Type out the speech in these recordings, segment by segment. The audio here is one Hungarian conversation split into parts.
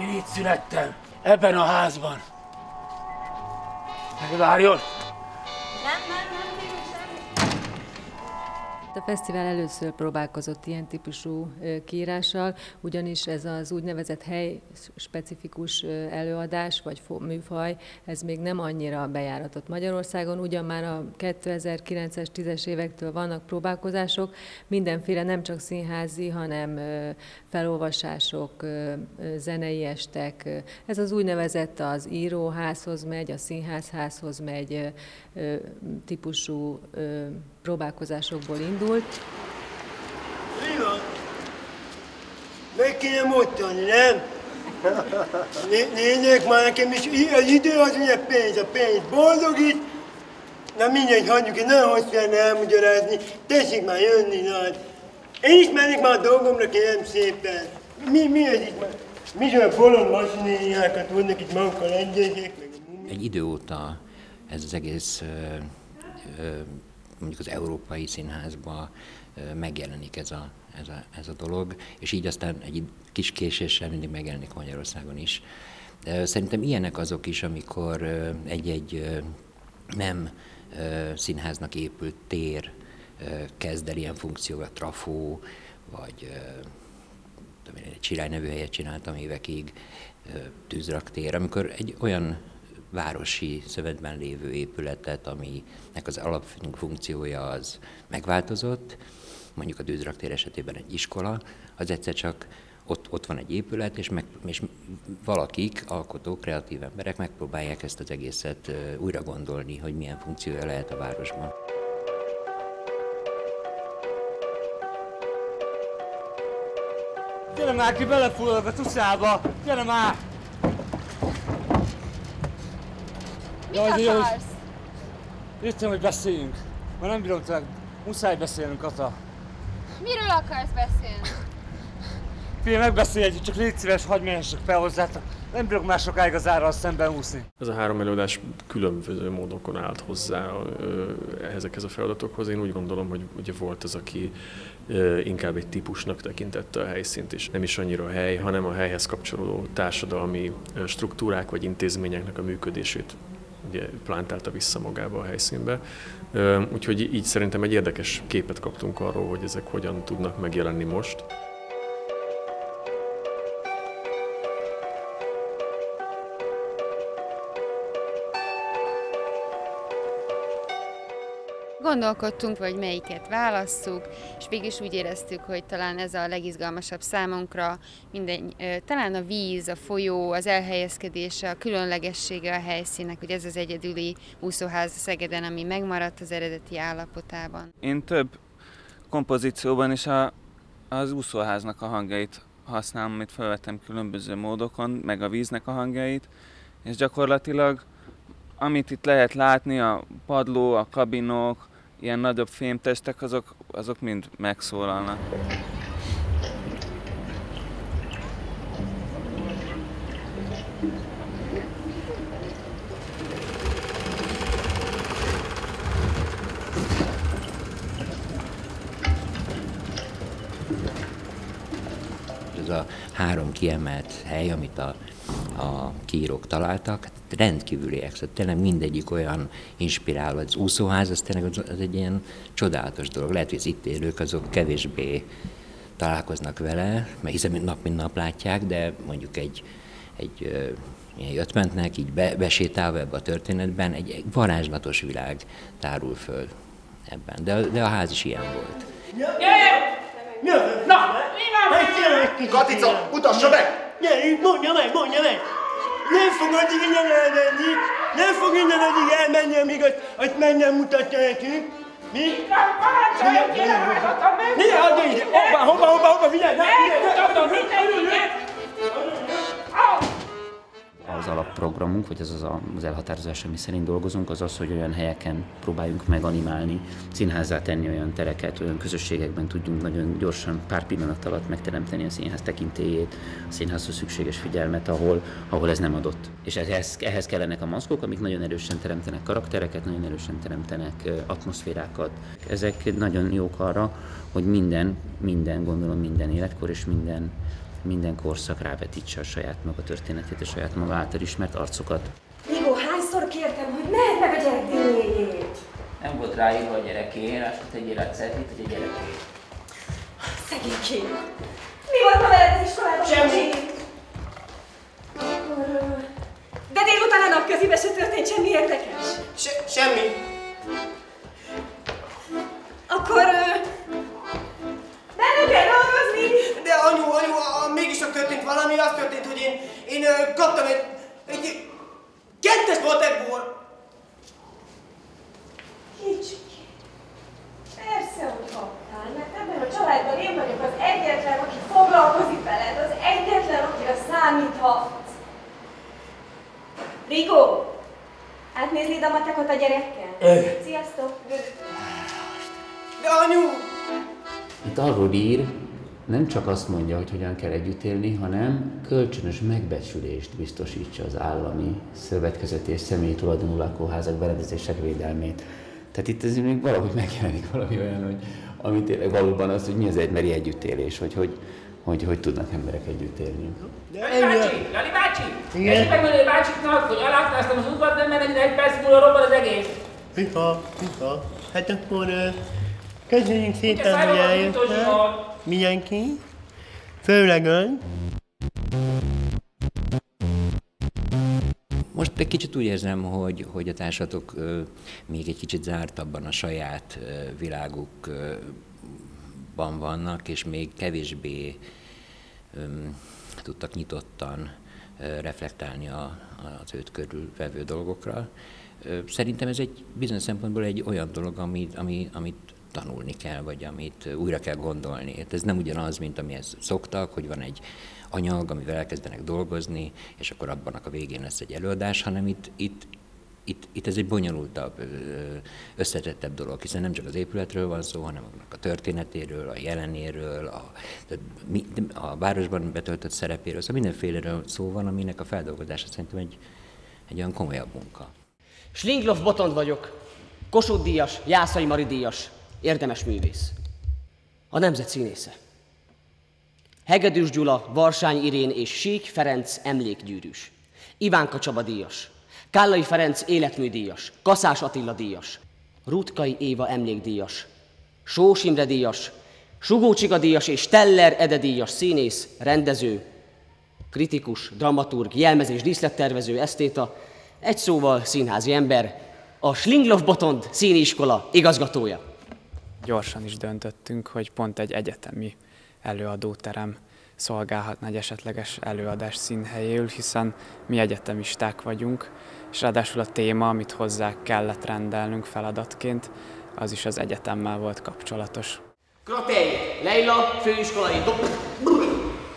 Én itt születtem, ebben a házban. Megvárjon! A fesztivál először próbálkozott ilyen típusú kiírással, ugyanis ez az úgynevezett helyspecifikus előadás vagy műfaj, ez még nem annyira bejáratott Magyarországon, ugyan már a 2009-es, 10-es évektől vannak próbálkozások, mindenféle nem csak színházi, hanem felolvasások, zenei estek. Ez az úgynevezett az íróházhoz megy, a színházházhoz megy típusú próbálkozásokból indult. Riva, meg kéne mozdulni, nem? Nézzék már nekem is, az idő az ugye pénz boldogít. Na mindegy, hagyjuk, én nagyon hosszú lenne elmagyarázni, tessék már jönni, na. Én is mennék már a dolgomra, kérem szépen. Mi az itt már? Micsoda bolond masinéjákat vannak itt magukkal egyezek. Egy idő óta ez az egész mondjuk az európai színházban megjelenik ez a dolog, és így aztán egy kis késéssel mindig megjelenik Magyarországon is. Szerintem ilyenek azok is, amikor egy-egy nem színháznak épült tér kezd el ilyen funkcióval, trafó, vagy egy Csirály nevű helyet csináltam évekig, tűzraktér, amikor egy olyan városi szövetben lévő épületet, aminek az alapfunkciója az megváltozott, mondjuk a Tűzraktér esetében egy iskola, az egyszer csak ott van egy épület, és valakik, alkotók, kreatív emberek megpróbálják ezt az egészet újra gondolni, hogy milyen funkciója lehet a városban. Gyere már ki, belefulladok a tuszába! Gyere már! Mit akarsz? Jöttem, hogy beszéljünk. Már nem bírom tőle. Muszáj beszélnünk, Kata. Miről akarsz beszélni? Figyelj, megbeszéljük, csak légy szíves, hagyd menjessek fel hozzátok. Nem bírok már sokáig az árral szemben úszni. Ez a három előadás különböző módokon állt hozzá ezekhez a feladatokhoz. Én úgy gondolom, hogy ugye volt az, aki inkább egy típusnak tekintette a helyszínt, és nem is annyira a hely, hanem a helyhez kapcsolódó társadalmi struktúrák vagy intézményeknek a működését ugye plántálta vissza magába a helyszínbe. Úgyhogy így szerintem egy érdekes képet kaptunk arról, hogy ezek hogyan tudnak megjelenni most. Gondolkodtunk, hogy melyiket válasszuk, és mégis úgy éreztük, hogy talán ez a legizgalmasabb számunkra. Talán a víz, a folyó, az elhelyezkedése, a különlegessége a helyszínnek, hogy ez az egyedüli úszóház Szegeden, ami megmaradt az eredeti állapotában. Én több kompozícióban is az úszóháznak a hangjait használom, amit felvettem különböző módokon, meg a víznek a hangjait, és gyakorlatilag amit itt lehet látni, a padló, a kabinok, ilyen nagyobb fémtestek, azok mind megszólalnak. Ez a három kiemelt hely, amit a kiírók találtak, rendkívüliek, szóval tényleg mindegyik olyan inspiráló, az úszóház, az tényleg az egy ilyen csodálatos dolog. Lehet, hogy az itt élők azok kevésbé találkoznak vele, mert hiszen mint nap látják, de mondjuk egy ilyen jöttmentnek, így besétálva ebbe a történetben, egy varázslatos világ tárul föl ebben. De a ház is ilyen volt. Na! Katica, utassa meg! Gyerünk, mondja meg! Nem fog addig innen elmenni, amíg azt meg nem mutatja nekünk. Mi? Mi? Adj ide! Hoppa, figyelj! Az alapprogramunk, vagy ez az elhatározás, ami szerint dolgozunk, az az, hogy olyan helyeken próbáljunk meganimálni, színházzá tenni olyan tereket, olyan közösségekben tudjunk nagyon gyorsan, pár pillanat alatt megteremteni a színház tekintélyét, a színházhoz szükséges figyelmet, ahol ez nem adott. És ehhez kellenek a maszkok, amik nagyon erősen teremtenek karaktereket, nagyon erősen teremtenek atmoszférákat. Ezek nagyon jók arra, hogy minden életkor és minden minden korszak rávetítse a saját maga történetét, a saját maga által ismert arcokat. Vigó, hányszor kértem, hogy merre vegyek díjét? Nem volt ráírva a gyerekéért, azt mondta, hogy életszervét, hogy a gyerekéért. Szegényként! Mi volt a veled az iskolában? Semmi! De délután a napközibe se történt semmi érdekes? Semmi! Akkor... nem kell dolgozni! De anyu, mégiscsak történt valami, az történt, hogy én kaptam egy kettes matekból! Kicsiki. Persze, hogy kaptál, mert ebben a családban én vagyok az egyetlen, aki foglalkozik veled, az egyetlen, akire számíthatsz. Rigó, átnéznéd a matekot a gyerekkel? Sziasztok! De anyu! Itt arról ír, nem csak azt mondja, hogy hogyan kell együtt élni, hanem kölcsönös megbecsülést biztosítsa az állami szövetkezeti és személyi tulajdonú lakóházak berendezések védelmét. Tehát itt ez még valahogy megjelenik valami olyan, hogy ami tényleg valóban az, hogy mi az egymeri együttélés, hogy tudnak emberek együtt élni. Lali bácsi! Igen? Esik megmenő bácsiknak, hogy aláttáztam az udvart, nem mennek, de egy perc múlva robban az egész. Pipa. Hát akkor köszönjük szépen, hogy eljöttem. Mindenki, főleg ön. Most egy kicsit úgy érzem, hogy a társatok még egy kicsit zártabban a saját világukban vannak, és még kevésbé tudtak nyitottan reflektálni az őt körülvevő dolgokra. Szerintem ez egy bizonyos szempontból egy olyan dolog, amit tanulni kell, vagy amit újra kell gondolni. Ez nem ugyanaz, mint amihez szoktak, hogy van egy anyag, amivel elkezdenek dolgozni, és akkor abban a végén lesz egy előadás, hanem itt ez egy bonyolultabb, összetettebb dolog, hiszen nem csak az épületről van szó, hanem annak a történetéről, a jelenéről, a városban betöltött szerepéről, szóval mindenféleről szó van, aminek a feldolgozása szerintem egy olyan komolyabb munka. Schlingloff Botond vagyok, Kossuth díjas, Jászai Mari díjas. Érdemes művész. A nemzet színésze. Hegedűs Gyula, Varsány Irén és Sík Ferenc emlékgyűrűs. Ivánka Csaba díjas. Kállai Ferenc életműdíjas. Kaszás Attila díjas. Rutkai Éva emlékdíjas. Sós Imre díjas. Sugó Csiga díjas és Teller Ede díjas színész, rendező, kritikus, dramaturg, jelmezés, díszlettervező, esztéta, egy szóval színházi ember, a Schlingloff Botond színiskola igazgatója. Gyorsan is döntöttünk, hogy pont egy egyetemi előadóterem szolgálhatna egy esetleges előadás színhelyéül, hiszen mi egyetemisták vagyunk, és ráadásul a téma, amit hozzá kellett rendelnünk feladatként, az is az egyetemmel volt kapcsolatos. Kratei, Leila, főiskolai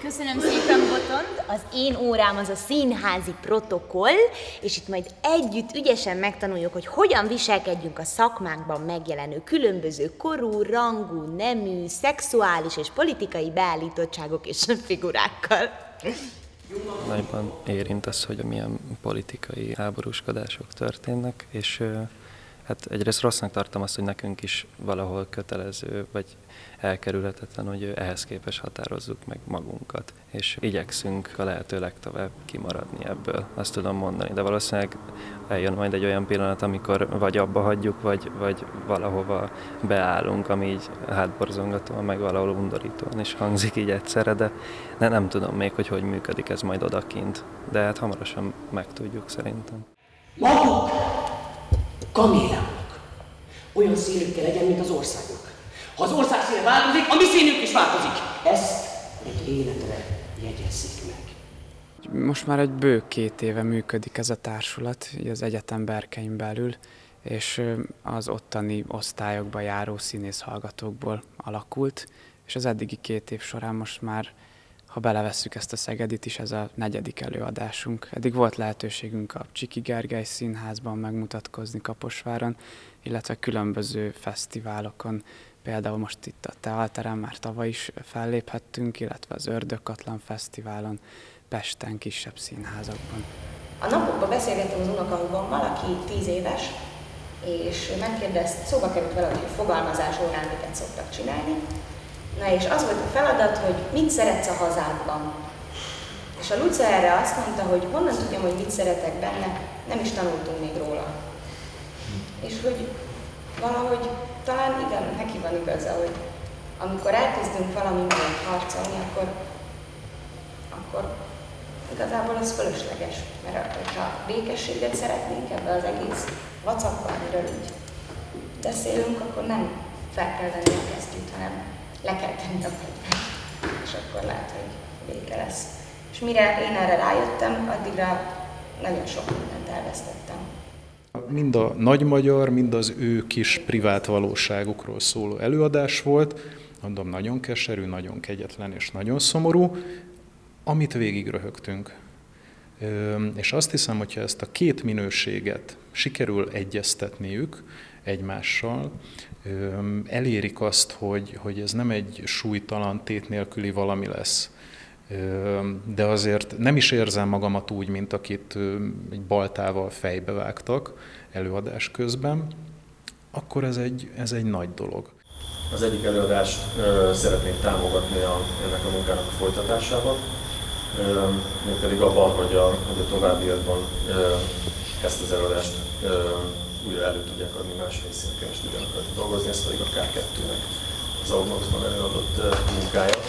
Köszönöm szépen, Botond! Az én órám az a színházi protokoll, és itt majd együtt ügyesen megtanuljuk, hogy hogyan viselkedjünk a szakmánkban megjelenő különböző korú, rangú, nemű, szexuális és politikai beállítottságok és figurákkal. Nagyban érint az, hogy milyen politikai háborúskodások történnek, és hát egyrészt rossznak tartom azt, hogy nekünk is valahol kötelező, vagy elkerülhetetlen, hogy ehhez képest határozzuk meg magunkat. És igyekszünk a lehető legtovább kimaradni ebből, azt tudom mondani. De valószínűleg eljön majd egy olyan pillanat, amikor vagy abba hagyjuk, vagy valahova beállunk, ami így hátborzongatóan, meg valahol undorítóan is hangzik így egyszerre, de nem tudom még, hogy működik ez majd odakint. De hát hamarosan megtudjuk szerintem. Kamélának. Olyan színük kell legyen, mint az országnak. Ha az ország színe változik, a mi színünk is változik. Ezt egy életre jegyezzük meg. Most már egy bő 2 éve működik ez a társulat, az egyetem berkein belül, és az ottani osztályokba járó színész hallgatókból alakult, és az eddigi 2 év során most már, ha belevesszük ezt a Szegedit is, ez a 4. előadásunk. Eddig volt lehetőségünk a Csiki Gergely Színházban megmutatkozni Kaposváron, illetve különböző fesztiválokon. Például most itt a Thealteren már tavaly is felléphettünk, illetve az Ördögatlan Fesztiválon, Pesten kisebb színházakban. A napokban beszélgettem az unokahúgommal, aki 10 éves, és megkérdezte, szóba került vele, hogy fogalmazás órán miket szoktak csinálni, Na és az volt a feladat, hogy mit szeretsz a hazádban. És a Luca erre azt mondta, hogy honnan tudjam, hogy mit szeretek benne, nem is tanultunk még róla. És hogy valahogy talán igen, neki van igaza, hogy amikor elkezdünk valamiben harcolni, akkor igazából az fölösleges, mert hogyha békességet szeretnénk ebbe az egész vacakkal, amiről így beszélünk, akkor nem fel kell venni a kesztyűt, hanem le kell tenni a fegyvert, és akkor lehet, hogy béke lesz. És mire én erre rájöttem, addigra nagyon sok mindent elvesztettem. Mind a Nagy Magyar, mind az ő kis privát valóságukról szóló előadás volt, mondom, nagyon keserű, nagyon kegyetlen és nagyon szomorú, amit végig röhögtünk. És azt hiszem, hogyha ezt a két minőséget sikerül egyeztetniük egymással, elérik azt, hogy ez nem egy súlytalan, tét nélküli valami lesz. De azért nem is érzem magamat úgy, mint akit egy baltával fejbe vágtak előadás közben, akkor ez egy nagy dolog. Az egyik előadást szeretnék támogatni ennek a munkának a folytatásában, mégpedig abban, hogy a továbbiakban ezt az előadást újra elő tudják adni, más részén kell is tudják dolgozni, ez pedig a K2-nek az Audimaxban előadott munkája.